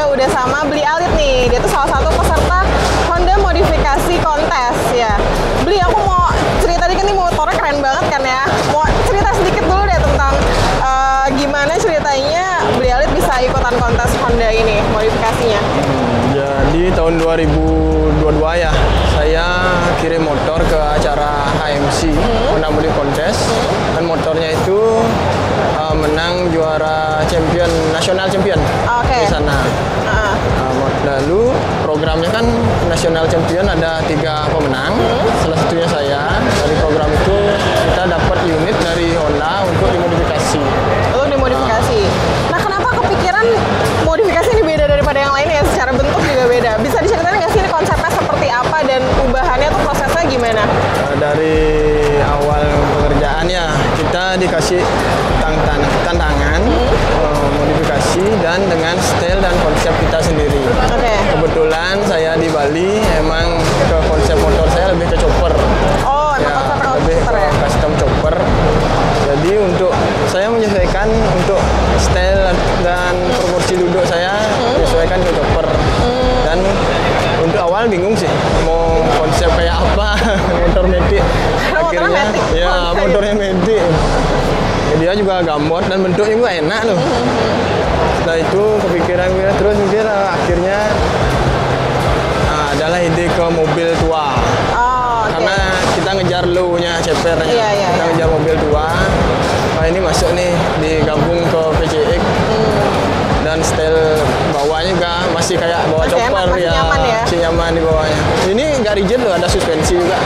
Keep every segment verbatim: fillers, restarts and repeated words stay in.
Anda udah sama beli Alit nih. Dia tuh salah satu peserta Honda modifikasi kontes ya. Beli, aku mau cerita dikit nih, motornya keren banget kan ya. Mau cerita sedikit dulu deh tentang uh, gimana ceritanya beli Alit bisa ikutan kontes Honda ini, modifikasinya. Jadi tahun dua ribu dua puluh dua ya, saya kirim motor ke acara A M C, Honda Modi Kontes, dan motornya itu uh, menang juara champion, nasional champion okay. di sana. Uh. Uh, lalu programnya kan nasional champion ada tiga pemenang, hmm. salah satunya saya. Dari program itu kita dapat unit dari Honda untuk dimodifikasi. Oh, dimodifikasi. Uh. Nah, kenapa kepikiran modifikasi ini beda daripada yang lain ya? Secara bentuk juga beda. Bisa diceritain nggak sih ini konsepnya seperti apa dan ubahannya tuh prosesnya gimana? Dari awal pengerjaannya kita dikasih tantang tantangan hmm. modifikasi dan dengan style dan konsep kita sendiri. Okay. Kebetulan saya di Bali emang ke konsep motor saya lebih ke chopper. Oh, ya, lebih ke ya? Custom chopper. Jadi untuk saya menyesuaikan untuk style dan proporsi duduk saya menyesuaikan ke chopper. Dan untuk awal bingung sih mau konsep kayak apa motor metik, akhirnya ya motornya metik, dia juga gambar dan bentuknya juga enak loh. Setelah itu kepikiran terus mikir, akhirnya nah, adalah ide ke mobil tua. Oh, karena okay. kita ngejar low-nya cepernya, yeah, yeah, kita ngejar yeah. mobil tua. Nah ini masuk nih digabung ke P C X. Dan style bawahnya juga masih kayak bawa masih chopper enak, masih ya, nyaman ya, masih nyaman di bawahnya. Ini nggak rigid loh, ada suspensi juga.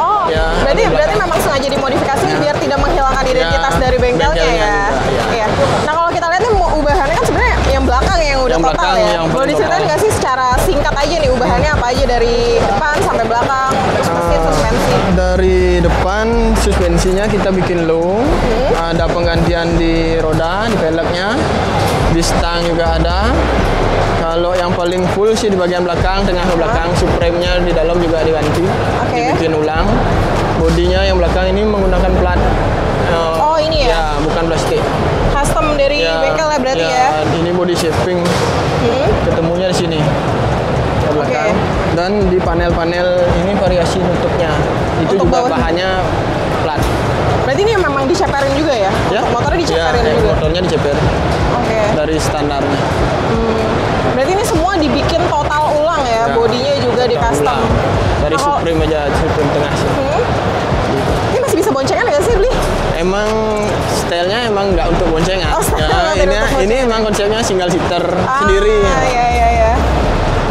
Oh, ya, berarti berarti memang sengaja dimodifikasi ya. Biar tidak menghilangkan identitas ya, dari bengkelnya, bengkelnya ya. Juga, ya. Ya. Nah kalau kita lihat nih ubahannya kan sebenarnya yang belakang yang udah yang total belakang, ya. Boleh diceritain nggak sih secara singkat aja nih ubahannya apa aja dari depan sampai belakang, terus mesin uh, suspensi. Dari depan suspensinya kita bikin low, hmm. ada penggantian di roda, di peleknya. Di stang juga ada. Kalau yang paling full sih di bagian belakang, tengah ke belakang, supremnya di dalam juga diganti, okay. dibikin ulang. Bodinya yang belakang ini menggunakan plat. Uh, oh ini ya? Ya, bukan plastik. Custom dari ya, bengkel ya berarti ya, ya? Ini body shaping, hmm. ketemunya di sini, ke belakang. Okay. Dan di panel-panel ini variasi nutupnya, itu untuk juga bahannya plat. Berarti ini memang diceperin juga ya? Ya. Motornya diceperin ya, juga? Motornya diceperin. Okay. Dari standarnya. Hmm. Berarti ini semua dibikin total ulang ya? Ya, bodinya juga di custom. Dari oh. Supreme aja, Supreme tengah sih. Hmm. Gitu. Ini masih bisa boncengan nggak sih, Bli? Emang stylenya emang nggak untuk boncengan. Oh, ya, ini, untuk boncengan. Ini emang konsepnya single seater ah, sendiri. Ah, iya, iya, iya.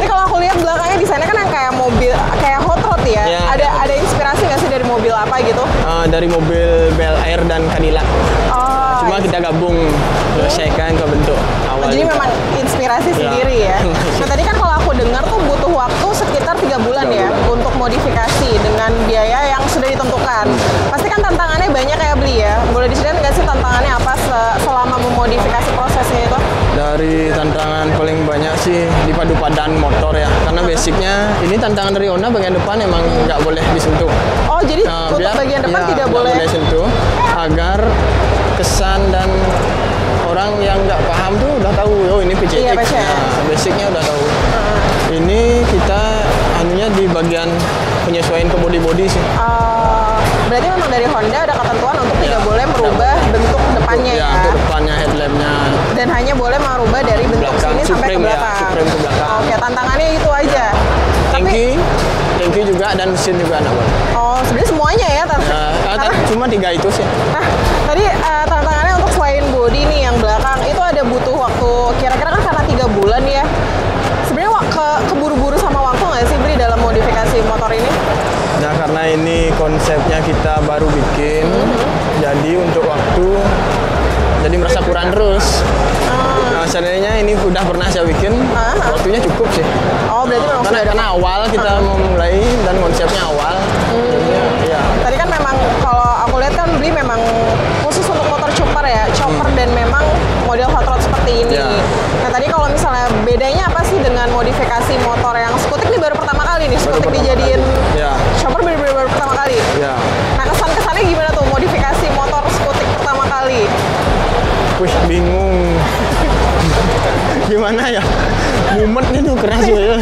Ini kalau aku lihat belakangnya desainnya kan yang kayak mobil, kayak hot rod ya? Ya ada ya. Ada inspirasi nggak sih dari mobil apa gitu? Uh, dari mobil Bel Air dan Canilla. Oh. Cuma kita gabung, selesaikan ke bentuk awal. Jadi juga. Memang inspirasi ya. Sendiri ya. Nah tadi kan kalau aku dengar tuh butuh waktu sekitar tiga bulan ya, ya untuk modifikasi dengan biaya yang sudah ditentukan. Pasti kan tantangannya banyak kayak beli ya. Boleh disediakan nggak sih tantangannya apa selama memodifikasi prosesnya itu? Dari tantangan paling banyak sih dipadu padan motor ya. Karena uh-huh. basicnya ini tantangan dari Honda bagian depan emang nggak boleh disentuh. Oh jadi nah, untuk biar, bagian depan ya, tidak boleh disentuh agar kesan dan orang yang nggak paham tuh udah tahu, oh ini P C X, iya, nah, basicnya udah tahu. Uh. Ini kita anunya di bagian penyesuaian ke body-body sih. Uh, berarti memang dari Honda ada ketentuan untuk ya, tidak boleh merubah ya, bentuk depannya ya. Ya, depannya headlampnya. Dan hanya boleh merubah dari bentuk belakang, sini sampai ke belakang. Ya, ke belakang. Oke, tantangannya itu aja. Tangki, tangki juga dan mesin juga anak. Oh, sebenarnya semuanya ya? Uh, karena, cuma tiga itu sih. Nah, tadi uh, tantangannya untuk selain body nih yang belakang itu ada butuh waktu kira-kira kan karena tiga bulan ya. Sebenarnya ke keburu-buru sama waktu nggak sih Bri dalam modifikasi motor ini? Nah karena ini konsepnya kita baru bikin, mm-hmm. jadi untuk waktu jadi merasa kurang terus. Hmm. Nah seandainya ini udah pernah saya bikin, uh-huh. waktunya cukup sih. Oh berarti memang karena, karena awal kita uh-huh. memulai dan konsepnya awal. Hmm. Ya, ya. Tadi kan memang kalau aku lihat kan beli memang khusus untuk motor chopper ya, chopper hmm. dan memang model hot rod seperti ini. Ya. Nah tadi kalau misalnya bedanya apa sih dengan modifikasi motor yang skutik ini baru pertama kali nih skutik dijadiin ya. Chopper baru-baru pertama kali. Ya. Nah kesan-kesannya gimana tuh modifikasi motor skutik pertama kali? Wih bingung. Gimana ya? keras ya.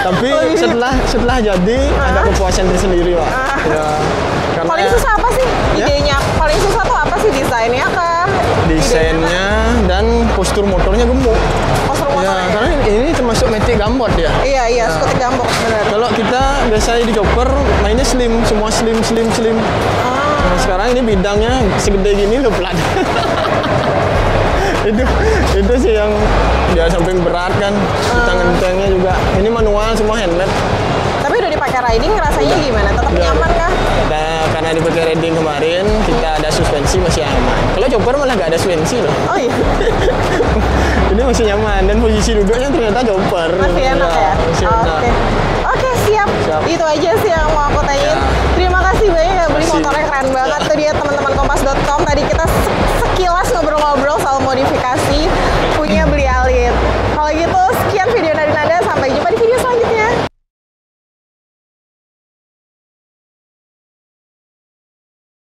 Tapi oh, iya. setelah setelah jadi uh-huh. ada kepuasan tersendiri Pak. Uh-huh. Ya, karena paling susah apa sih idenya? Ya? Paling susah tuh apa sih, desainnya kah? Desainnya idenya, dan postur motornya gemuk. Postur motornya. Ya, karena ini termasuk matic gambot ya. Iya iya, nah, skutik gambot benar. Kalau kita biasanya di chopper mainnya slim, semua slim slim slim. Uh-huh. Nah, sekarang ini bidangnya segede gini loh pelan. itu itu sih yang dia samping berat kan, hmm. tangan-tangannya juga. Ini manual semua, handled. Tapi udah dipakai riding, rasanya udah. Gimana? Tetap udah. Nyaman kah? Nah, karena dipakai riding kemarin, kita ada suspensi masih aman. Kalau chopper malah nggak ada suspensi loh. Oh iya. Ini masih nyaman, dan posisi duduknya ternyata chopper. Masih enak ya? Oke. Oh, Oke, okay. okay, siap. siap. Itu aja sih yang mau aku tanyain. Ya. Terima kasih banyak ya, beli motornya keren banget. Tuh dia teman-teman kompas dot com, tadi kita sekilas ngobrol-ngobrol soal modifikasi punya Bel Air. Kalau gitu sekian video